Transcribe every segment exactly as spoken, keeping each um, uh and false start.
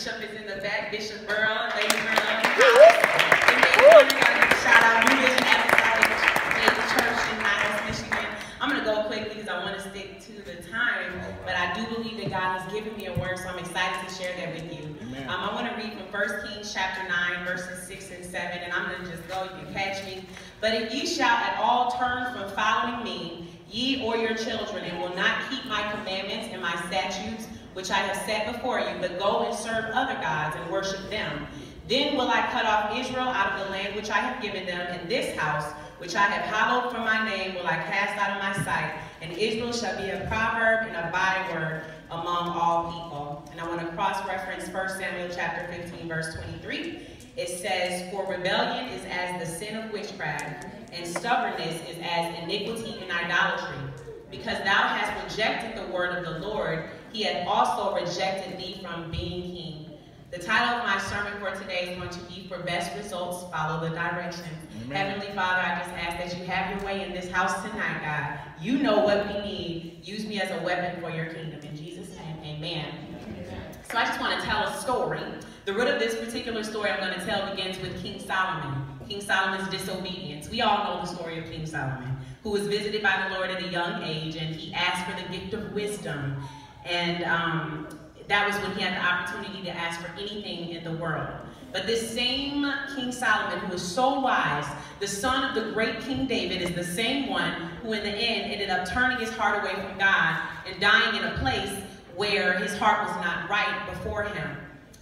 Bishop is in the back. Bishop Burrell, Lady Burrell. And then we're going to shout out New Vision Apostolic Church in Niles, Michigan. I'm going to go quick because I want to stick to the time, but I do believe that God has given me a word, so I'm excited to share that with you. Um, I want to read from First Kings chapter nine, verses six and seven, and I'm going to just go. You can catch me. But if ye shall at all turn from following me, ye or your children, and will not keep my commandments and my statutes, which I have set before you, but go and serve other gods and worship them. Then will I cut off Israel out of the land which I have given them, and this house, which I have hallowed for my name, will I cast out of my sight. And Israel shall be a proverb and a byword among all people. And I want to cross-reference First Samuel chapter fifteen, verse twenty-three. It says, for rebellion is as the sin of witchcraft, and stubbornness is as iniquity and idolatry. Because thou hast rejected the word of the Lord, he hath also rejected thee from being king. The title of my sermon for today is going to be, for best results, follow the direction. Amen. Heavenly Father, I just ask that you have your way in this house tonight, God. You know what we need. Use me as a weapon for your kingdom. In Jesus' name, amen. Amen. So I just want to tell a story. The root of this particular story I'm going to tell begins with King Solomon. King Solomon's disobedience. We all know the story of King Solomon, who was visited by the Lord at a young age, and he asked for the gift of wisdom. And um, that was when he had the opportunity to ask for anything in the world. But this same King Solomon, who was so wise, the son of the great King David, is the same one who in the end ended up turning his heart away from God and dying in a place where his heart was not right before him.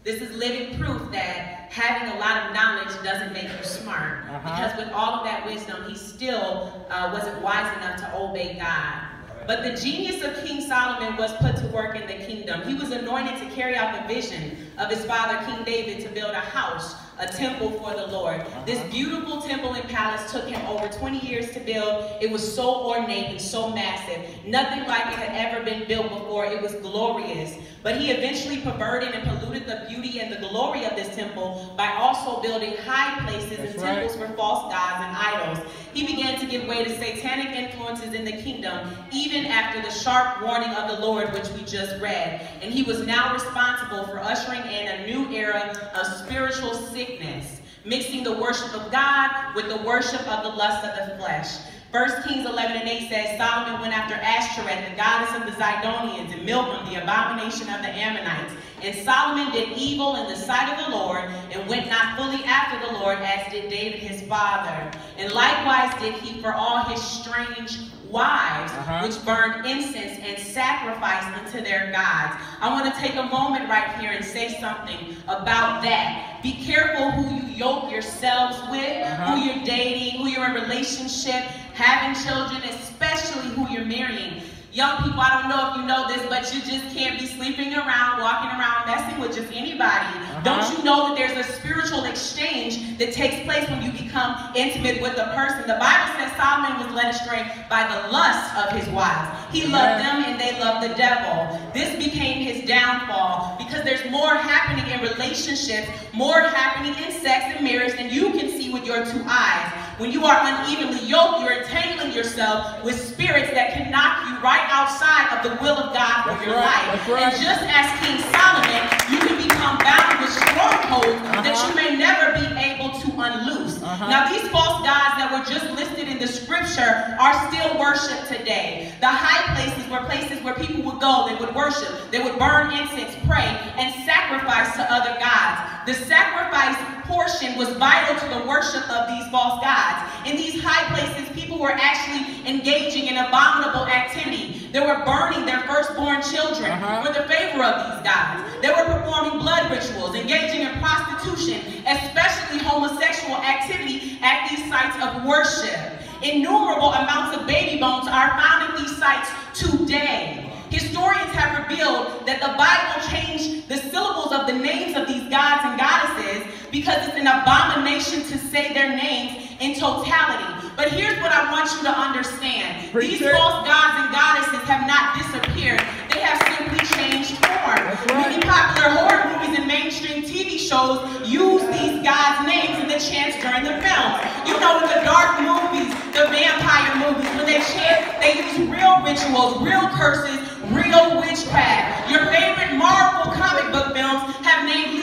This is living proof that having a lot of knowledge doesn't make you smart. Uh-huh. Because with all of that wisdom, he still uh, wasn't wise enough to obey God. But the genius of King Solomon was put to work in the kingdom. He was anointed to carry out the vision of his father, King David, to build a house, a temple for the Lord. This beautiful temple and palace took him over twenty years to build. It was so ornate and so massive. Nothing like it had ever been built before. It was glorious. But he eventually perverted and polluted the beauty and the glory of this temple by also building high places That's and temples right. for false gods and idols. He began to give way to satanic influences in the kingdom, even after the sharp warning of the Lord, which we just read. And he was now responsible for ushering in a new era of spiritual sickness, mixing the worship of God with the worship of the lust of the flesh. First Kings eleven and eight says, Solomon went after Ashtoreth, the goddess of the Zidonians, and Milcom, the abomination of the Ammonites. And Solomon did evil in the sight of the Lord, and went not fully after the Lord, as did David his father. And likewise did he for all his strange wives, uh-huh. which burned incense and sacrificed unto their gods. I want to take a moment right here and say something about that. Be careful who you yoke yourselves with, uh-huh. who you're dating, who you're in a relationship, having children, especially who you're marrying. Young people, I don't know if you know this, but you just can't be sleeping around, walking around, messing with just anybody. Uh-huh. Don't you know that there's a spiritual exchange that takes place when you become intimate with a person? The Bible says Solomon was led astray by the lust of his wives. He loved them and they loved the devil. This became his downfall because there's more happening in relationships, more happening in sex and marriage than you can see with your two eyes. When you are unevenly yoked, you're entangling yourself with spirits that can knock you right outside of the will of God for that's your right, life. Right. And just as King Solomon, you can become bound with strongholds uh-huh. that you may never be able to unloose. Uh-huh. Now, these false gods that were just listed in the scripture are still worshipped today. The high places were places where people would go, they would worship, they would burn incense, pray, and sacrifice to other gods. The sacrifice portion was vital to the worship of these false gods. In these high places, people were actually engaging in abominable activity. They were burning their firstborn children uh-huh. for the favor of these gods. They were performing blood rituals, engaging in prostitution, especially homosexual activity at these sites of worship. Innumerable amounts of baby bones are found in these sites today. Historians have revealed that the Bible changed the syllables of the names of these gods and goddesses because it's an abomination to say their names in totality. But here's what I want you to understand. Appreciate these false gods and goddesses have not disappeared. They have simply changed form. Right. Many popular horror movies and mainstream T V shows use these gods' names in the chants during the film. You know, in the dark movies, the vampire movies, when they chant, they use real rituals, real curses, real witchcraft. Your favorite Marvel comic book films have named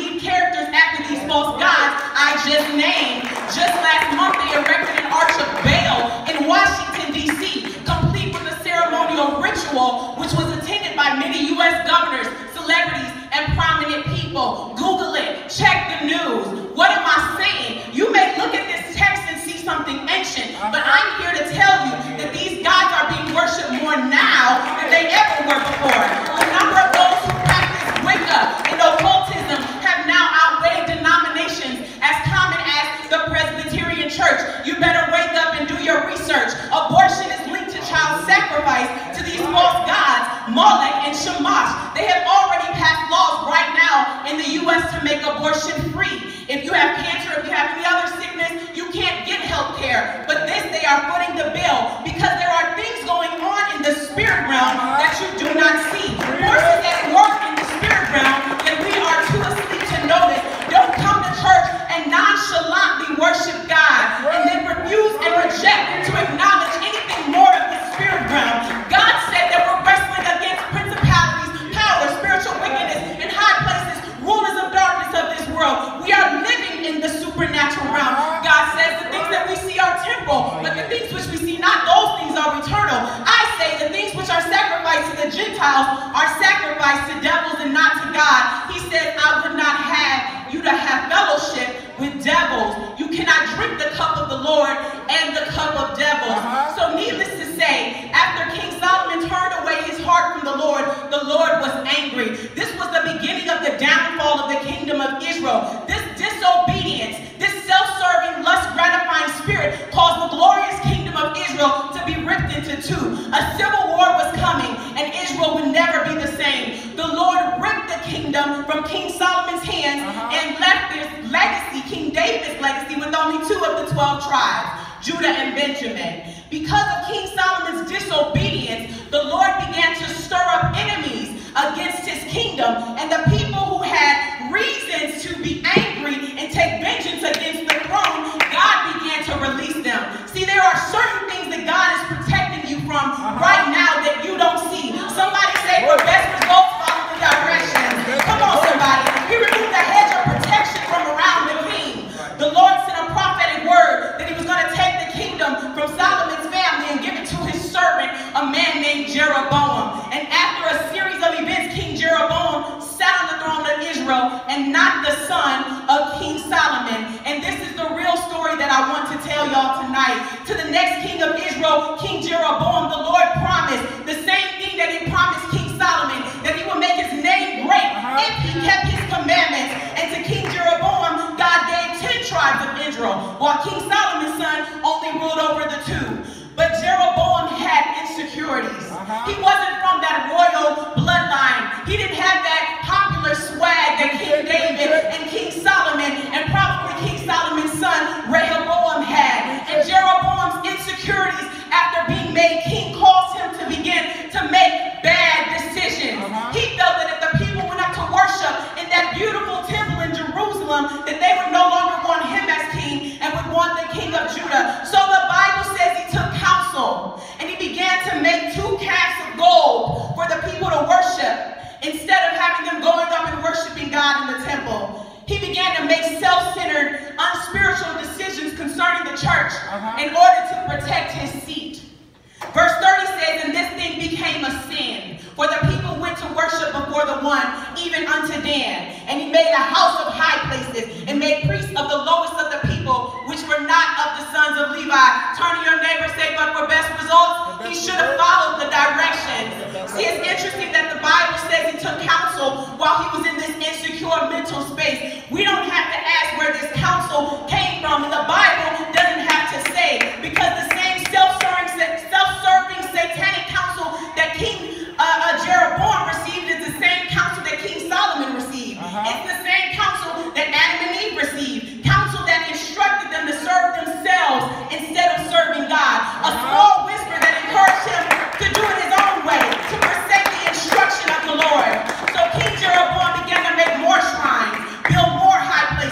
just named, just last month they erected an arch of Baal in Washington, D C, complete with a ceremonial ritual which was attended by many U S governors, celebrities, and prominent people. Google it, check the news. What am I saying? You may look at this text and see something ancient, but I'm here to tell you that these gods are being worshipped more now than they ever were before. The number of those who practice Wicca and occultism have now outweighed denominations as common as the Presbyterian Church. You better wake up and do your research. Abortion is linked to child sacrifice, to these false gods, Molech and Shamash. They have already passed laws right now in the U S to make abortion free. If you have cancer, if you have any other sickness, you can't get health care. But this, they are footing the bill because there are things going on in the spirit realm that you do not see. Forces at work in the spirit realm that we are too asleep to notice. Don't come to church and nonchalantly worship God and then refuse and reject to acknowledge anything more of the spirit realm. God said that we're wrestling against principalities, power, spiritual wickedness in high places, rulers of darkness of this world. We are living in the supernatural realm. God says the things that we see are temporal, but the things which we see not, those things are eternal. I say the things which are sacrificed to the Gentiles are sacrificed to devils and not to God. He said, I would not have you to have fellowship with devils. You cannot drink the cup of the Lord and the cup of devils. Uh-huh. So needless to say, after King Solomon turned away his heart from the Lord, the Lord was angry. This was the beginning of the downfall of the kingdom of Israel. This disobedience, this self-serving, lust-gratifying spirit caused the glorious kingdom of Israel to be ripped into two. A civil war was coming, and Israel would never be the same. The Lord ripped the kingdom from King Solomon's hands uh-huh. and left this legacy, King David's legacy, with only two of the twelve tribes, Judah and Benjamin. Because of King Solomon's disobedience, the Lord began to stir up enemies against his kingdom, and the people who had reasons to be angry and take vengeance against the throne, God began to release them. See, there are certain things that God is protecting you from right now that you don't see. Somebody say, for best results, follow the directions. Come on, somebody. He removed the hedge of protection from around the king. The Lord sent a prophetic word that he was going to take the kingdom from Solomon's family and give it to his servant, a man named Jeroboam. And after a series of events, King Jeroboam sat on the throne of Israel and not the son of King Solomon. And this is the real story that I want to tell y'all tonight. To the next king of Israel, King Jeroboam, the Lord promised the same thing that he promised King Solomon, that he would make his name great if he kept his commandments. And to King Jeroboam, God gave ten tribes of Israel, while King Solomon's son only ruled over the two. But Jeroboam had insecurities. Uh-huh. He wasn't from that royal bloodline. He didn't have that popular swag that King David and King Solomon and probably King Solomon's son Rehoboam had. And Jeroboam's insecurities after being made king caused him to begin to make bad decisions. Uh-huh. He felt that if the people went up to worship in that beautiful temple in Jerusalem, that they would no longer want him as king and would want the king of Judah. So the Bible says he took counsel, and he began to make two calves of gold for the people to worship instead of having them going up and worshiping God in the temple. He began to make self-centered, unspiritual decisions concerning the church uh-huh. in order to protect his seat. Verse thirty says, and this thing became a sin, for the people went to worship before the one, even unto Dan. And he made a house of high places, and made priests of the lowest of the people, which were not of the sons of Levi. Turn to your neighbor, say, but for best results, he should have followed the directions. See, it's interesting that the Bible says he took counsel while he was in this insecure mental space. We don't have to ask where this counsel came from, and the Bible doesn't have to say, because the same self-serving, self-serving satanic counsel that King uh, uh, Jeroboam received is the same counsel that King Solomon received. Uh-huh. It's the same counsel that Adam and Eve received, counsel that instructed them to serve themselves instead of serving God. A small whisper that encouraged him to do it his own way, to forsake the instruction of the Lord. So King Jeroboam began to make more shrines, build more high places,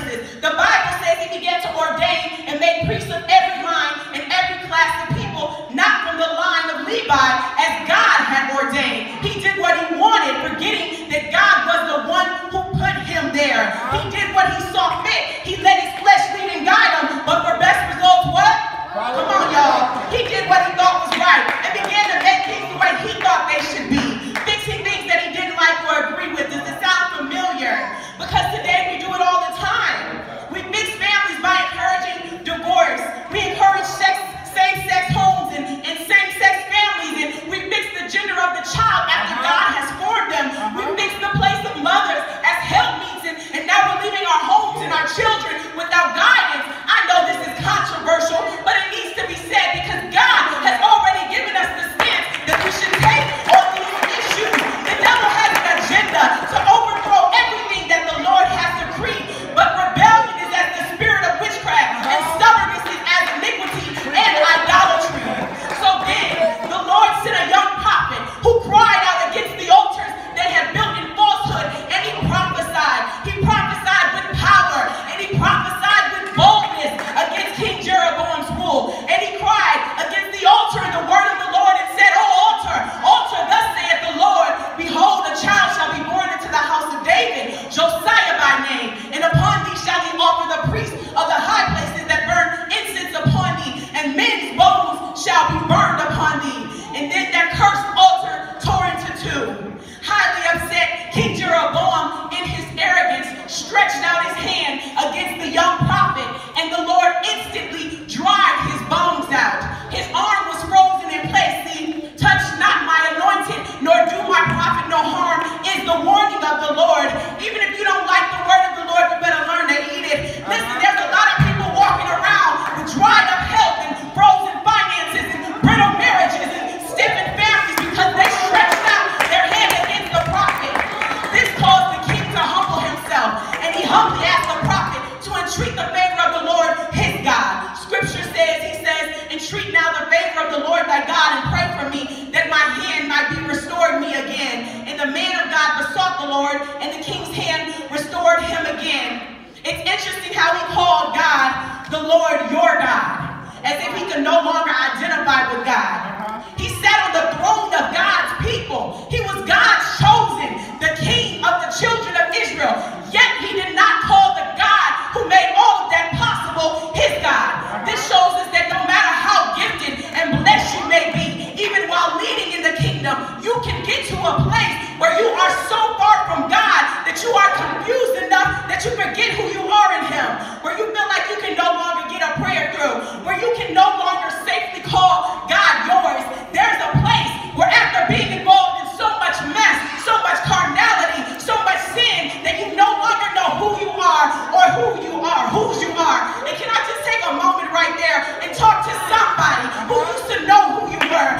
Lord, and the king's hand restored him again. It's interesting how he called God the Lord your God, as if he could no longer identify with God. He sat on the throne of God's people. He was God's chosen, the king of the children of Israel. Yet he did not call the God who made all of that possible his God. This shows us that no matter how gifted and blessed you may be, even while leading in the kingdom, you can get to a place where you are so far from God that you are confused enough that you forget who you are in him, where you feel like you can no longer get a prayer through, where you can no longer safely call God yours. There's a place where after being involved in so much mess, so much carnality, so much sin, that you no longer know who you are or who you are, whose you are. And can I just take a moment right there and talk to somebody who used to know who you were?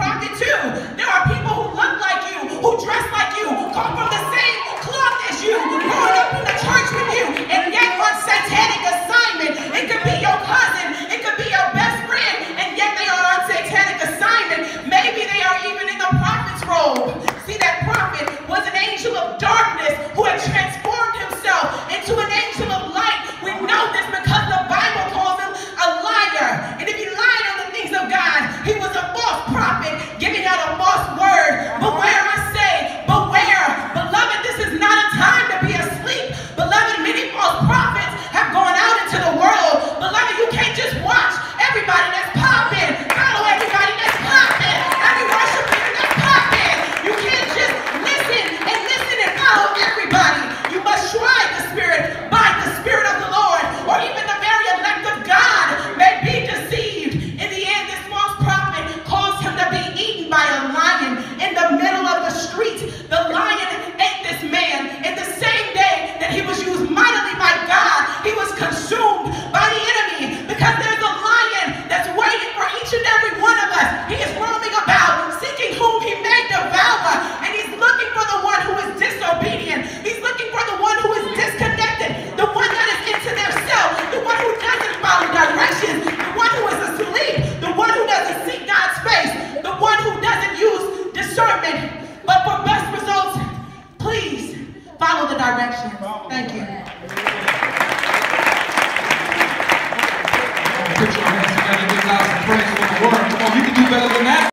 Rock. better than that.